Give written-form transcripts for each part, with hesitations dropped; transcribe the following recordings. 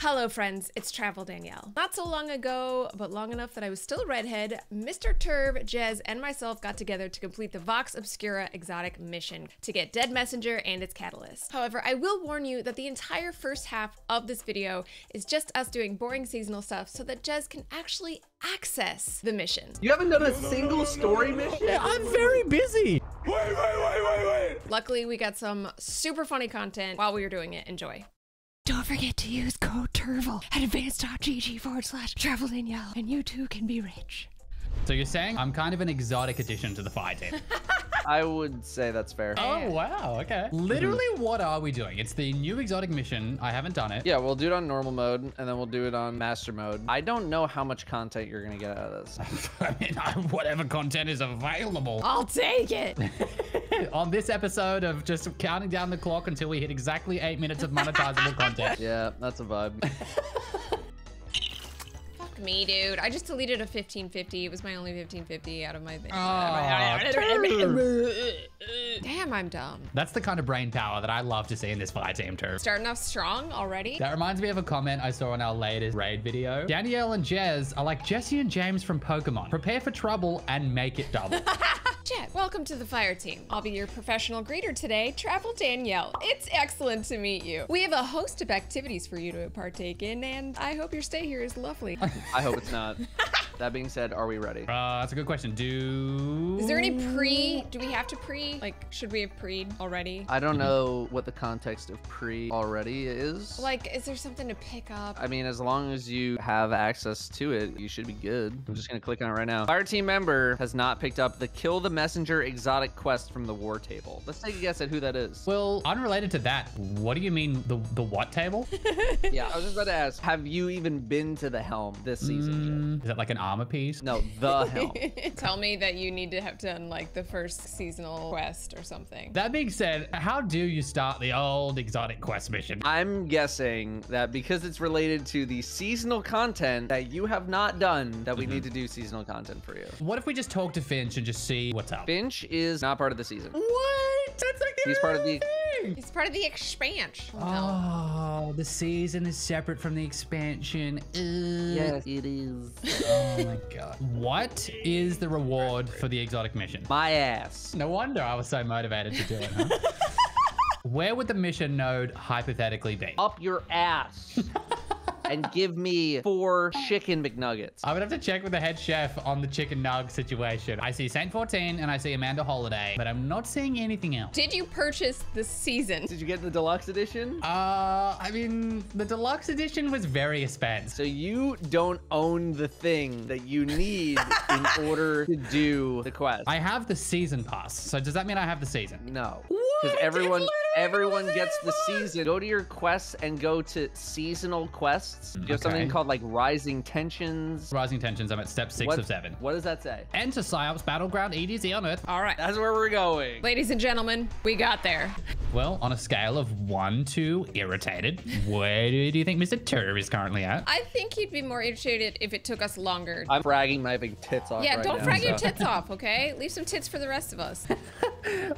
Hello friends, it's Travel Danielle. Not so long ago, but long enough that I was still a redhead, Mr. Turb, Jez, and myself got together to complete the Vox Obscura exotic mission to get Dead Messenger and its catalyst. However, I will warn you that the entire first half of this video is just us doing boring seasonal stuff so that Jez can actually access the mission. You haven't done a single story mission? Yeah, I'm very busy. Wait. Luckily, we got some super funny content while we were doing it. Enjoy. Don't forget to use code TURVL at advanced.gg/TravelDanielle, and you too can be rich. So you're saying I'm kind of an exotic addition to the fire team? I would say that's fair. Oh, wow. Okay. Literally, what are we doing? It's the new exotic mission. I haven't done it. Yeah, we'll do it on normal mode, and then we'll do it on master mode. I don't know how much content you're going to get out of this. I mean, whatever content is available. I'll take it. On this episode of just counting down the clock until we hit exactly 8 minutes of monetizable content. Yeah, that's a vibe. Me, dude. I just deleted a 1550. It was my only 1550 out of my thing. Oh, damn, I'm dumb. That's the kind of brain power that I love to see in this fire team too. Starting off strong already. That reminds me of a comment I saw on our latest raid video. Danielle and Jez are like Jesse and James from Pokemon. Prepare for trouble and make it double. Jet, welcome to the fire team. I'll be your professional greeter today, Travel Danielle. It's excellent to meet you. We have a host of activities for you to partake in, and I hope your stay here is lovely. I hope it's not. That being said, are we ready? That's a good question. Is there any pre? Do we have to pre? Like, should we have pre'd already? I don't know what the context of pre already is. Like, is there something to pick up? I mean, as long as you have access to it, you should be good. I'm just gonna click on it right now. Fire team member has not picked up the Kill the Messenger exotic quest from the war table. Let's take a guess at who that is. Well, unrelated to that, what do you mean the what table? Yeah, I was just about to ask, have you even been to the helm this season? Is that like an armor piece? No, the helm. Tell me that you need to have done like the first seasonal quest or something. That being said, how do you start the old exotic quest mission? I'm guessing that because it's related to the seasonal content that you have not done, that we need to do seasonal content for you. What if we just talk to Finch and just see what's up? Finch is not part of the season. What? That's like he's part of the It's part of the expansion. Oh, the season is separate from the expansion. Yes, it is. Oh my God. What is the reward for the exotic mission? My ass. No wonder I was so motivated to do it, huh? Where would the mission node hypothetically be? Up your ass. And give me 4 chicken McNuggets. I would have to check with the head chef on the chicken nug situation. I see Saint 14 and I see Amanda Holiday, but I'm not seeing anything else. Did you purchase the season? Did you get the deluxe edition? I mean, the deluxe edition was very expensive. So you don't own the thing that you need in order to do the quest. I have the season pass. So does that mean I have the season? No. Because everyone gets the season. Go to your quests and go to seasonal quests. You have something called like Rising Tensions. Rising Tensions. I'm at step 6 of 7. What does that say? Enter Psyops Battleground EDZ on Earth. All right, that's where we're going. Ladies and gentlemen, we got there. Well, on a scale of 1 to irritated, where do you think Mr. Turb is currently at? I think he'd be more irritated if it took us longer. I'm fragging my big tits off. Yeah, right don't now, frag so. Your tits off, okay? Leave some tits for the rest of us.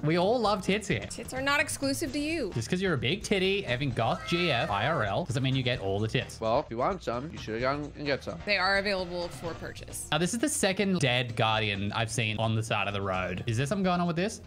We all love tits here. Tits are not exclusive to you. Just because you're a big titty, having goth GF, IRL, doesn't mean you get all the tits. Well, if you want some, you should have gone and get some. They are available for purchase. Now, this is the second dead guardian I've seen on the side of the road. Is there something going on with this?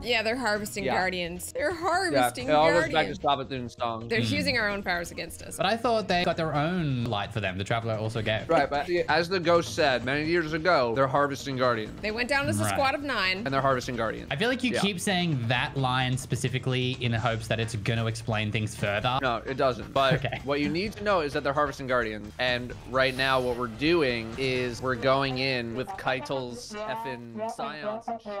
Yeah, they're harvesting guardians. They're harvesting guardians. Back to Savathun's song. They're using our own powers against us. But I thought they got their own light for them. The Traveler also gave. Right, but as the ghost said many years ago, they're harvesting guardians. They went down as a squad of 9. And they're harvesting guardians. I feel like you keep saying that line specifically in hopes that it's going to explain things further. No, it doesn't. But what you need to know is that they're harvesting guardians. And right now what we're doing is we're going in with Keitel's effing science and shit.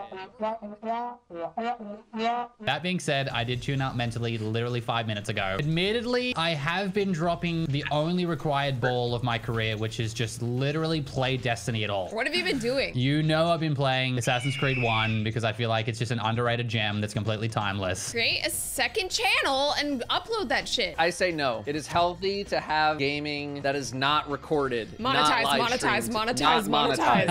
That being said, I did tune out mentally literally 5 minutes ago. Admittedly, I have been dropping the only required ball of my career, which is just literally play Destiny at all. What have you been doing? You know I've been playing Assassin's Creed 1 because I feel like it's just an underrated gem that's completely timeless. Create a second channel and upload that shit. I say no. It is healthy to have gaming that is not recorded. Monetize, not live streamed,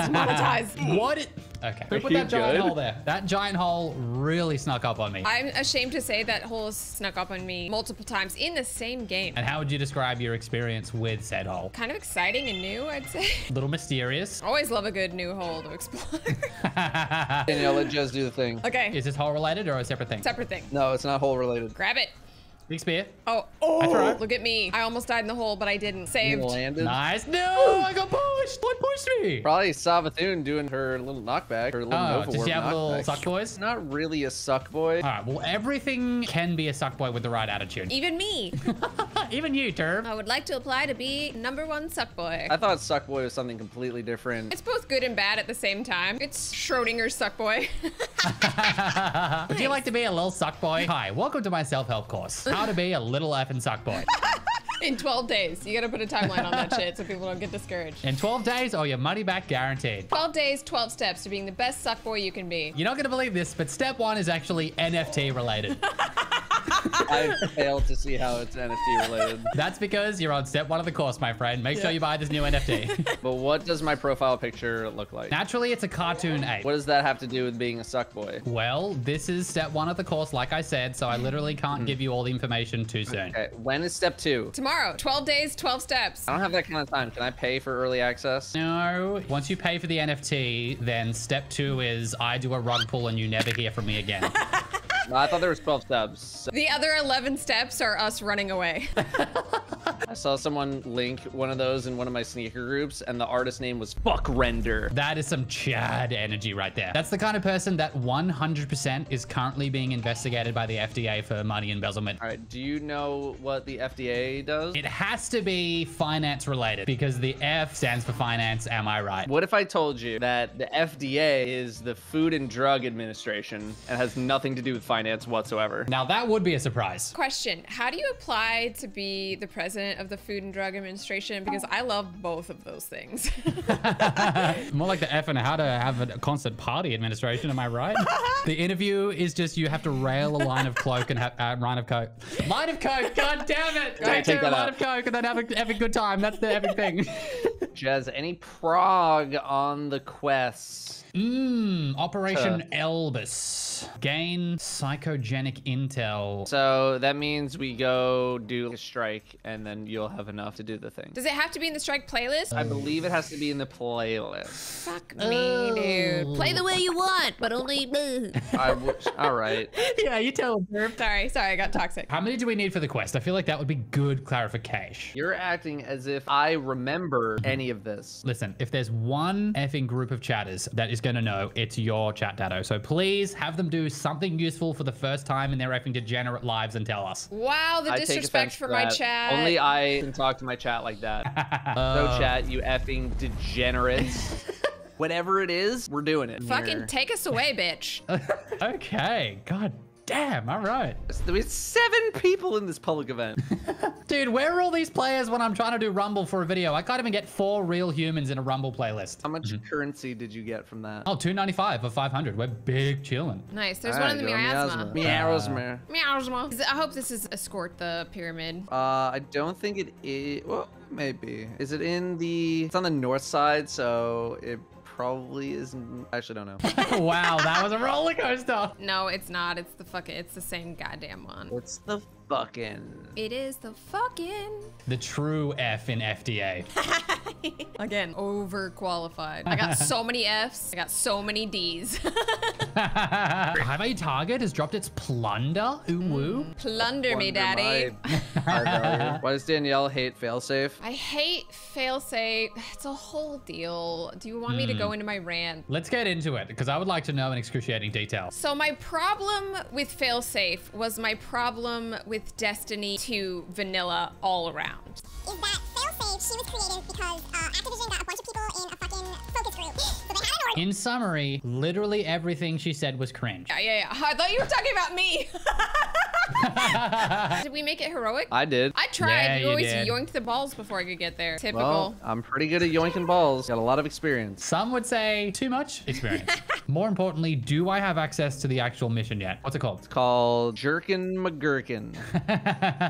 monetize. What Okay. Who put that giant hole there? That giant hole really snuck up on me. I'm ashamed to say that hole snuck up on me multiple times in the same game. And how would you describe your experience with said hole? Kind of exciting and new, I'd say. A little mysterious. Always love a good new hole to explore. Danielle, let Jez do the thing. Okay. Is this hole related or a separate thing? Separate thing. No, it's not hole related. Grab it. Big spear. Oh, oh, look at me. I almost died in the hole, but I didn't. Saved. Landed. Nice. No, I got pushed. What pushed me? Probably Savathun doing her little knockback. Her little Nova Warp knockback. Little suck boys? Not really a suck boy. All right, well, everything can be a suck boy with the right attitude. Even me. Even you, Turb. I would like to apply to be #1 suck boy. I thought suck boy was something completely different. It's both good and bad at the same time. It's Schrodinger's suck boy. Nice. Would you like to be a little suck boy? Hi, welcome to my self-help course. How to be a little effing suck boy. In 12 days. You gotta put a timeline on that shit so people don't get discouraged. In 12 days, all your money back guaranteed. 12 days, 12 steps to being the best suck boy you can be. You're not gonna believe this, but step 1 is actually NFT related. I failed to see how it's NFT related. That's because you're on step 1 of the course, my friend. Make sure you buy this new NFT. But what does my profile picture look like? Naturally, it's a cartoon ape. What does that have to do with being a suck boy? Well, this is step 1 of the course, like I said, so I literally can't give you all the information too soon. Okay, when is step 2? Tomorrow. 12 days, 12 steps. I don't have that kind of time. Can I pay for early access? No. Once you pay for the NFT, then step 2 is I do a rug pull and you never hear from me again. I thought there was 12 steps. So. The other 11 steps are us running away. I saw someone link one of those in one of my sneaker groups, and the artist's name was Fuck Render. That is some Chad energy right there. That's the kind of person that 100% is currently being investigated by the FDA for money embezzlement. All right, do you know what the FDA does? It has to be finance related because the F stands for finance, am I right? What if I told you that the FDA is the Food and Drug Administration and has nothing to do with finance? Whatsoever. Now that would be a surprise. Question, how do you apply to be the president of the Food and Drug Administration? Because I love both of those things. More like the F and how to have a constant party administration, am I right? The interview is just you have to rail a line of coke and have line of coke. Line of coke, god damn it! Take a line of coke and then have a good time. That's the epic thing. Jez, any prog on the quest? Operation Elbus. Gain psychogenic intel. So that means we go do a strike and then you'll have enough to do the thing. Does it have to be in the strike playlist? I believe it has to be in the playlist. Fuck me, dude. Play the way you want, but only me. All right. Yeah, you tell him. Sorry, I got toxic. How many do we need for the quest? I feel like that would be good clarification. You're acting as if I remember any of this. Listen, if there's one effing group of chatters that is gonna know, it's your chat, Datto. So please have them do something useful for the first time in their effing degenerate lives and tell us. Wow, the disrespect for my chat. Only I can talk to my chat like that. No chat, you effing degenerates. Whatever it is, we're doing it. Fucking take us away, bitch. Okay, god damn, all right. There's 7 people in this public event. Dude, where are all these players when I'm trying to do Rumble for a video? I can't even get 4 real humans in a Rumble playlist. How much currency did you get from that? Oh, $295 or $500. We're big chillin'. Nice, there's all one in the miasma. Miasma. I hope this is Escort the Pyramid. I don't think it is. Well, maybe. Is it in the, it's on the north side, so it probably isn't. I actually don't know. Wow, that was a roller coaster. No, it's not. It's the fucking, it's the same goddamn one. It's the fucking. It is the fucking. The true F in FDA. Again, overqualified. I got so many Fs. I got so many Ds. Highway Target has dropped its plunder. Ooh woo. Plunder me, daddy. Why does Danielle hate Failsafe? I hate Failsafe. It's a whole deal. Do you want me to go into my rant? Let's get into it because I would like to know in excruciating detail. So my problem with Failsafe was my problem with Destiny 2 vanilla all around. Is that Failsafe, she was created because Activision got a bunch of people in a fucking focus group. So they had an order. In summary, literally everything she said was cringe. Yeah. I thought you were talking about me. Did we make it heroic? I did. I tried. Yeah, you always yoinked the balls before I could get there. Typical. Well, I'm pretty good at yoinking balls. Got a lot of experience. Some would say too much experience. More importantly, do I have access to the actual mission yet? What's it called? It's called Jerkin McGurkin.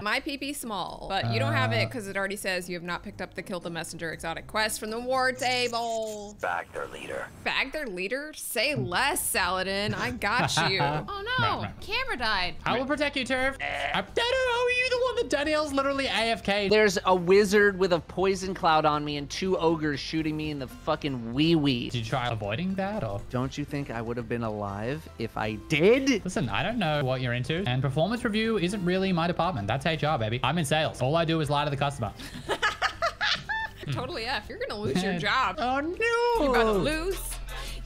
My PP small, but you don't have it because it already says you have not picked up the Kill the Messenger exotic quest from the war table. Bag their leader. Bag their leader? Say less, Saladin. I got you. Oh no, right. Camera died. I will protect you, Turb. I don't know, are you the one that Danielle's literally AFK? There's a wizard with a poison cloud on me and two ogres shooting me in the fucking wee-wee. Did you try avoiding that or? Don't you think I would have been alive if I did? Listen, I don't know what you're into, and performance review isn't really my department. That's HR, baby. I'm in sales. All I do is lie to the customer. Totally F. You're gonna lose your job. Oh no. You're about to lose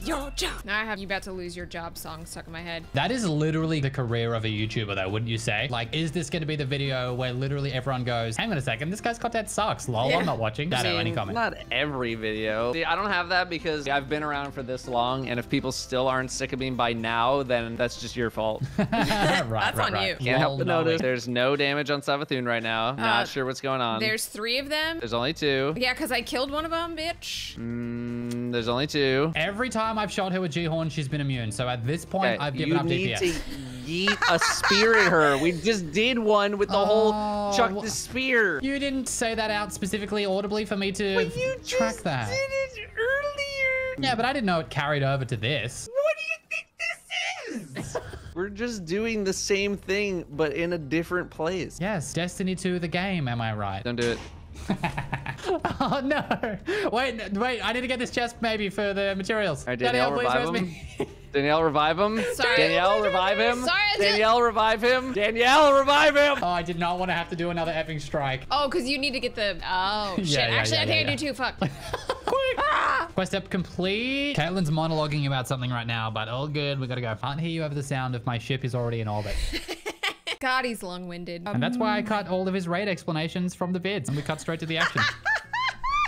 your job. Now I have "you about to lose your job" song stuck in my head. That is literally the career of a YouTuber though, wouldn't you say? Like, is this gonna be the video where literally everyone goes, hang on a second, this guy's content sucks, lol, I'm not watching. Datto, any comment? Not every video. See, I don't have that because I've been around for this long, and if people still aren't sick of me by now, then that's just your fault. That's right. Can't help but notice there's no damage on Savathun right now. Not sure what's going on. There's three of them. There's only two. Yeah, because I killed one of them, bitch. There's only two. Every time I've shot her with G Horn, she's been immune. So at this point, I've given up DPS. You need to yeet a spear at her. We just did one with the whole chuck the spear. You didn't say that out specifically audibly for me to track that. You just did it earlier. Yeah, but I didn't know it carried over to this. What do you think this is? We're just doing the same thing, but in a different place. Yes, Destiny 2 the game, am I right? Don't do it. Oh no! Wait! I need to get this chest maybe for the materials. All right, Danielle, revive him. Danielle, revive him. Sorry. Danielle, revive him. Sorry, Danielle, revive him. Danielle, revive him. Oh, I did not want to have to do another effing strike. Oh, because you need to get the. Oh shit! Actually, I think I do too. Fuck. Quest up complete. Caitlin's monologuing about something right now, but all good. We gotta go. Can't hear you over the sound if my ship is already in orbit. God, he's long-winded. And that's why I cut all of his raid explanations from the vids, and we cut straight to the action.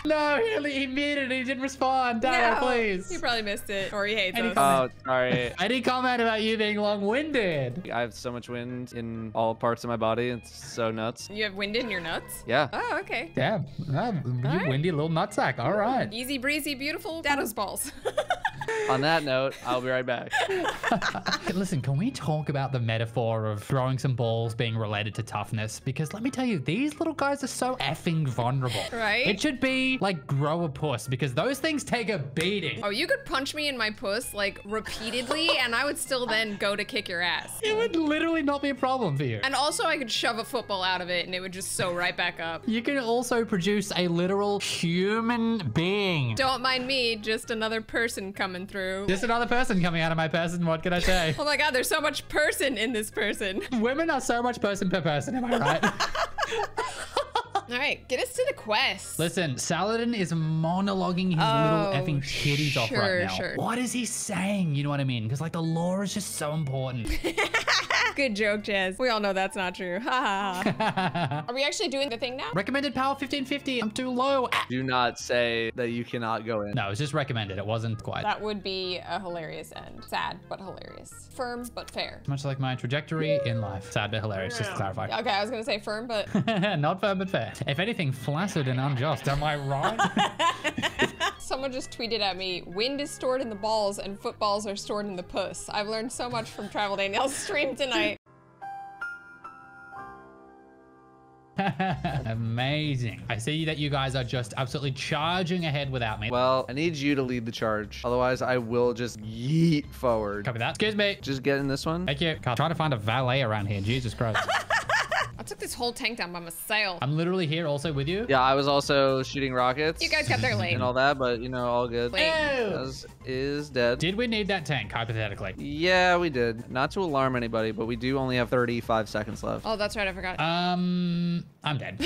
No, he muted. He didn't respond. Dad, no, please. He probably missed it, or he hates us. Oh, sorry. Any comment about you being long-winded? I have so much wind in all parts of my body. It's so nuts. You have wind in your nuts? Yeah. Oh, okay. Yeah. You windy little nutsack. All right. Easy breezy, beautiful Datto's balls. On that note, I'll be right back. Listen, can we talk about the metaphor of throwing some balls being related to toughness? Because let me tell you, these little guys are so effing vulnerable. Right? It should be like grow a puss, because those things take a beating. Oh, you could punch me in my puss like repeatedly and I would still then go to kick your ass. It would literally not be a problem for you. And also I could shove a football out of it and it would just sew right back up. You can also produce a literal human being. Don't mind me, just another person coming through. Just another person coming out of my person, what can I say? Oh my God, there's so much person in this person. Women are so much person per person, am I right? All right, get us to the quest. Listen, Saladin is monologuing his little effing titties off right now. What is he saying? You know what I mean? Because like the lore is just so important. Good joke, Jez. We all know that's not true. Ha ha. Are we actually doing the thing now? Recommended power 1550. I'm too low. Do not say that you cannot go in. No, it's just recommended. It wasn't quite. That would be a hilarious end. Sad, but hilarious. Firm, but fair. Much like my trajectory in life. Sad, but hilarious, just to clarify. Okay, I was gonna say firm, but. Not firm, but fair. If anything, flaccid and unjust. Am I right? Someone just tweeted at me, wind is stored in the balls and footballs are stored in the puss. I've learned so much from Travel Danielle's stream tonight. Amazing. I see that you guys are just absolutely charging ahead without me. Well, I need you to lead the charge. Otherwise, I will just yeet forward. Copy that. Excuse me. Just get in this one. Thank you. God, try to find a valet around here. Jesus Christ. I took this whole tank down by myself. I'm literally here also with you. Yeah, I was also shooting rockets. You guys got there late. And all that, but you know, all good. As is dead. Did we need that tank, hypothetically? Yeah, we did. Not to alarm anybody, but we do only have 35 seconds left. Oh, that's right. I forgot. I'm dead.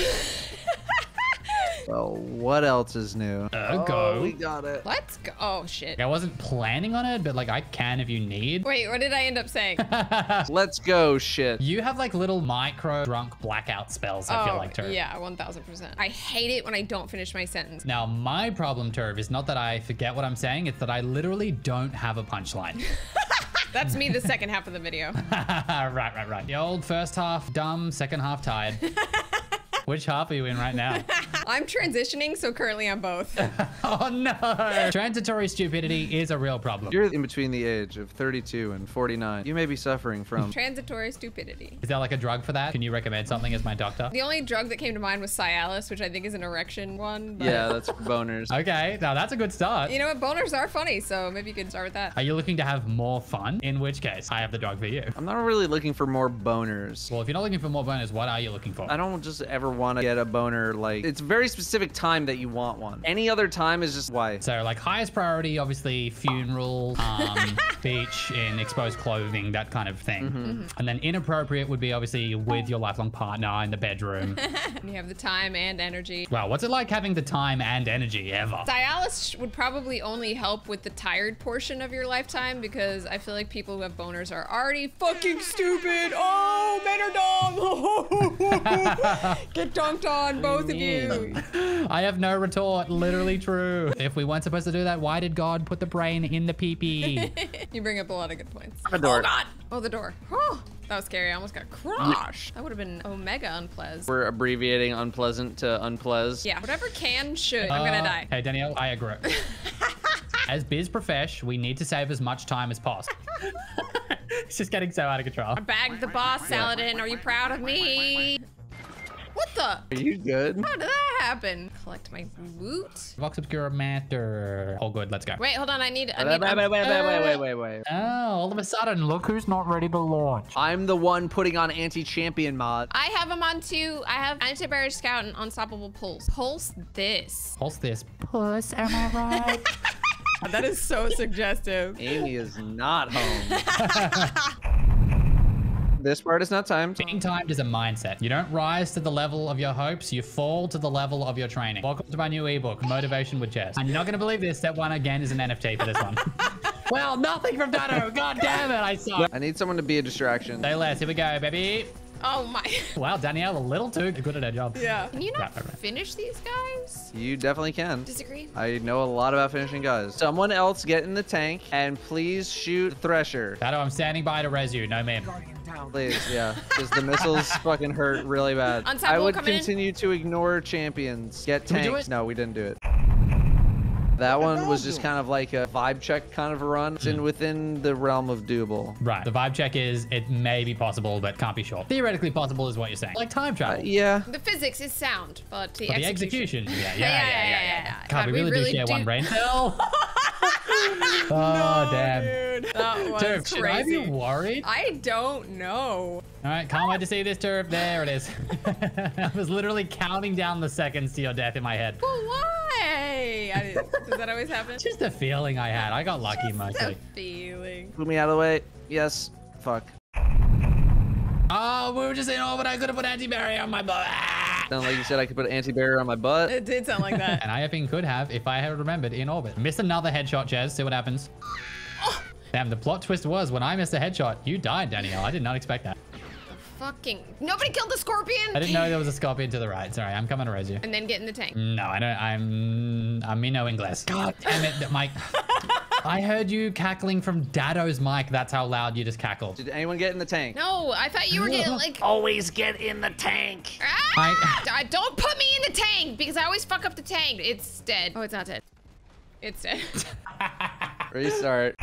Well, what else is new? Oh, we got it. Let's go. Oh, shit. I wasn't planning on it, but like I can if you need. Wait, what did I end up saying? Let's go, shit. You have like little micro drunk blackout spells, I feel like, Turb. Yeah, 1000%. I hate it when I don't finish my sentence. Now, my problem, Turb, is not that I forget what I'm saying. It's that I literally don't have a punchline. That's me the second half of the video. Right. The old first half dumb, second half tired. Which half are you in right now? I'm transitioning, so currently I'm both. Oh no! Transitory stupidity is a real problem. You're in between the age of 32 and 49. You may be suffering from transitory stupidity. Is there like a drug for that? Can you recommend something as my doctor? The only drug that came to mind was Cialis, which I think is an erection one. But... yeah, that's boners. Okay, now that's a good start. You know what? Boners are funny, so maybe you can start with that. Are you looking to have more fun? In which case, I have the drug for you. I'm not really looking for more boners. Well, if you're not looking for more boners, what are you looking for? I don't just ever want to get a boner. Like, it's very specific time that you want one. Any other time is just why. So like highest priority, obviously funeral, beach in exposed clothing, that kind of thing. And then inappropriate would be obviously with your lifelong partner in the bedroom. You have the time and energy. Wow, what's it like having the time and energy ever? Cialis would probably only help with the tired portion of your lifetime, because I feel like people who have boners are already fucking stupid. Oh, men are dumb. Get dunked on, both of you. I have no retort. Literally true. If we weren't supposed to do that, why did God put the brain in the pee-pee? You bring up a lot of good points. The door. Oh, God. Oh, the door. Oh, that was scary. I almost got crushed. That would have been omega unpleasant. We're abbreviating unpleasant to unpleasant. Yeah, whatever can should. I'm going to die. Hey, Danielle, I agree. As biz profesh, we need to save as much time as possible. It's just getting so out of control. I bagged the boss, Saladin. Are you proud of me? What the? Are you good? How did that happen? Collect my loot. Vox Obscura matter. All good, let's go. Wait, hold on, Wait. Oh, all of a sudden, look who's not ready to launch. I'm the one putting on anti-champion mod. I have him on two. I have anti-barrier scout and unstoppable pulse. Pulse this. Pulse this. Puss, am I right? That is so suggestive. Amy is not home. This part is not timed. Being timed is a mindset. You don't rise to the level of your hopes. You fall to the level of your training. Welcome to my new ebook, Motivation with Jez. I'm not going to believe this. Step one again is an NFT for this one. Well, nothing from Datto. God damn it. I suck. I need someone to be a distraction. Say less. Here we go, baby. Oh my. Wow, Danielle, a little too good at her job. Yeah. Can you not finish these guys? You definitely can. Disagree? I know a lot about finishing guys. Someone else get in the tank and please shoot Thresher. Datto, I'm standing by to res you. No, man. Please, yeah. Because the missiles fucking hurt really bad. I would continue to ignore champions. Get tanks. No, we didn't do it. That one was just kind of like a vibe check kind of a run. It's within the realm of doable. Right. The vibe check is it may be possible, but can't be sure. Theoretically possible is what you're saying. Like time travel. Yeah. The physics is sound, but the execution. Yeah. God, we really do share one brain cell. Oh, no, damn. Dude. That was Turb, crazy. Should I be worried? I don't know. All right, can't wait to see this, Turb. There it is. I was literally counting down the seconds to your death in my head. Well, why? Does that always happen? Just the feeling I had. I got lucky, mostly. Just the feeling. Put me out of the way. Yes. Fuck. Oh, we were just saying, oh, but I could have put anti-barrier on my butt. Sound like you said I could put an anti-barrier on my butt. It did sound like that. And I think could have if I had remembered in orbit. Miss another headshot, Jez. See what happens. Oh. Damn, the plot twist was when I missed a headshot, you died, Danielle. I did not expect that. Fucking nobody killed the scorpion. I didn't know there was a scorpion to the right. Sorry, I'm coming to res you. And then get in the tank. No, I don't. I'm in no English. God damn it, Mike. I heard you cackling from Datto's mic. That's how loud you just cackled. Did anyone get in the tank? No, I thought you were getting like... Always get in the tank. Ah! Don't put me in the tank because I always fuck up the tank. It's dead. Oh, it's not dead. It's dead. Restart.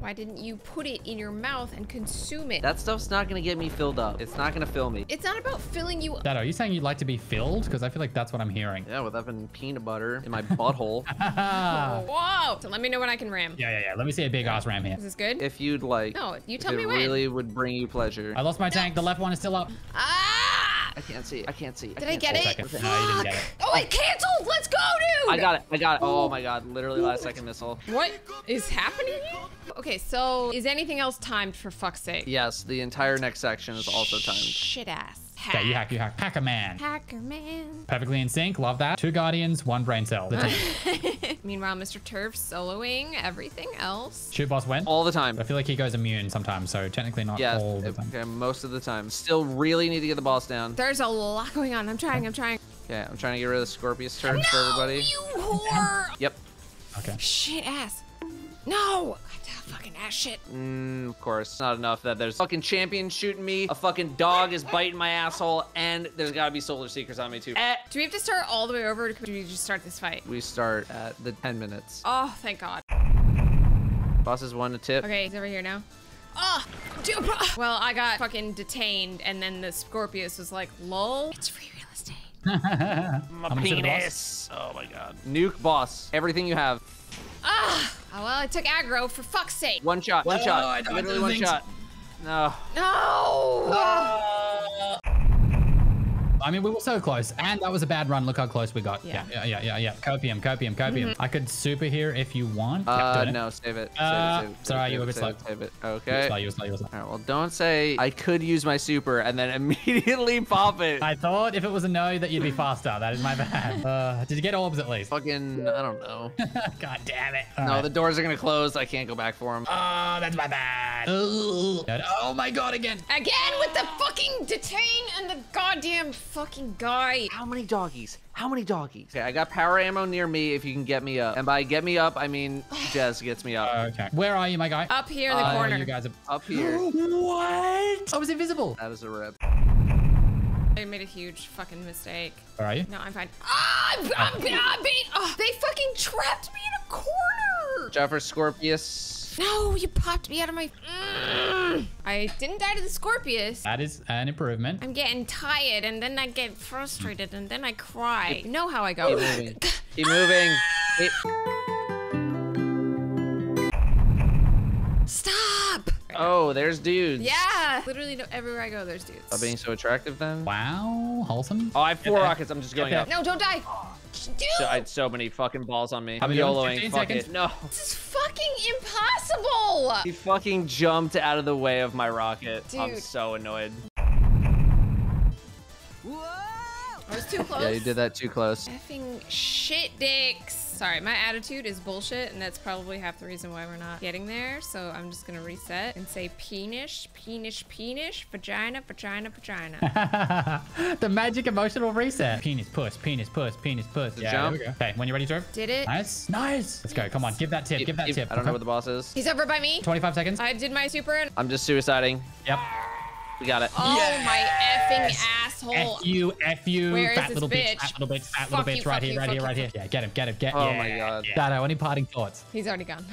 Why didn't you put it in your mouth and consume it? That stuff's not going to get me filled up. It's not going to fill me. It's not about filling you up. Datto, are you saying you'd like to be filled? Because I feel like that's what I'm hearing. Yeah, with having peanut butter in my butthole. Whoa. So let me know when I can ram. Yeah. Let me see a big ass ram here. Is this good? If you'd like. No, you tell me when. It really would bring you pleasure. I lost my tank. The left one is still up. Ah! I can't see. Did I get it? No, you didn't get it. Oh, it canceled. Let's go, dude. I got it. Oh, my God. Literally last second missile. What is happening here? Okay, so is anything else timed for fuck's sake? Yes, the entire next section is also timed. Shit ass. Hack. Yeah, you hack, Hacker man. Hacker man. Perfectly in sync, love that. Two guardians, one brain cell. The team. Meanwhile, Mr. Turb soloing everything else. Shoot boss when? All the time. I feel like he goes immune sometimes, so technically not all the time. Okay, most of the time. Still really need to get the boss down. There's a lot going on. I'm trying. Okay, I'm trying to get rid of the Scorpius turn for everybody. No, you whore! Yep. Okay. Shit ass. No! fucking ass shit. Of course. Not enough that there's fucking champions shooting me, a fucking dog is biting my asshole, and there's gotta be Solar Seekers on me too. Do we have to start all the way over, or do we just start this fight? We start at the 10 minutes. Oh, thank God. Boss has won a tip. Okay, he's over here now. Oh, dude. Well, I got fucking detained, and then the Scorpius was like, lol. It's free real estate. My penis. Oh my God. Nuke boss. Everything you have. Ah. Oh, well, I took aggro for fuck's sake. One shot. One shot. Literally one shot. No. No. I mean, we were so close, and that was a bad run. Look how close we got. Yeah. Copium, copium, copium. I could super here if you want. No, save it. Sorry, you were a bit slow. Save it. Okay. You were slow. All right, well, don't say I could use my super and then immediately pop it. I thought if it was a no that you'd be faster. That is my bad. Did you get orbs at least? Fucking, I don't know. God damn it. All right. The doors are gonna close. I can't go back for them. Oh, that's my bad. Ugh. Oh my God, again. Again with the fucking detain and the goddamn fucking guy. How many doggies? How many doggies? Okay, I got power ammo near me if you can get me up. And by get me up, I mean Jez gets me up. Okay. Where are you, my guy? Up here in the corner. You guys are up here. What? I was invisible. That was a rip. I made a huge fucking mistake. Where are you? No, I'm fine. They fucking trapped me in a corner. Watch out for Scorpius. No, you popped me out of my... I didn't die to the Scorpius. That is an improvement. I'm getting tired, and then I get frustrated, and then I cry. You know how I go. Keep moving. Keep moving. Stop. Oh, there's dudes. Yeah. Literally everywhere I go, there's dudes. Stop being so attractive then. Wow, wholesome. Oh, I have four rockets. I'm just going up. No, don't die. Dude. So I had so many fucking balls on me. I'm YOLOing. Fuck it. No. This is fucking impossible. He fucking jumped out of the way of my rocket. Dude. I'm so annoyed. Whoa. I was too close. Yeah, you did that too close. Effing shit dicks. Sorry, my attitude is bullshit, and that's probably half the reason why we're not getting there. So I'm just gonna reset and say penis, penis, penis, vagina, vagina, vagina. The magic emotional reset. Penis, push, penis, push, penis, push. Yeah, there we go. Okay, when you're ready, Turb. Did it. Nice, nice. Let's go. Come on, give that tip. Give that tip. I don't know where the boss is. He's over by me. 25 seconds. I did my super. And I'm just suiciding. Yep. We got it. Oh, yes! My effing asshole. F you, fat little bitch, fat little bitch, right here, right here, right here. Yeah, get him, get him, get him. Oh my God. Datto, any parting thoughts? He's already gone.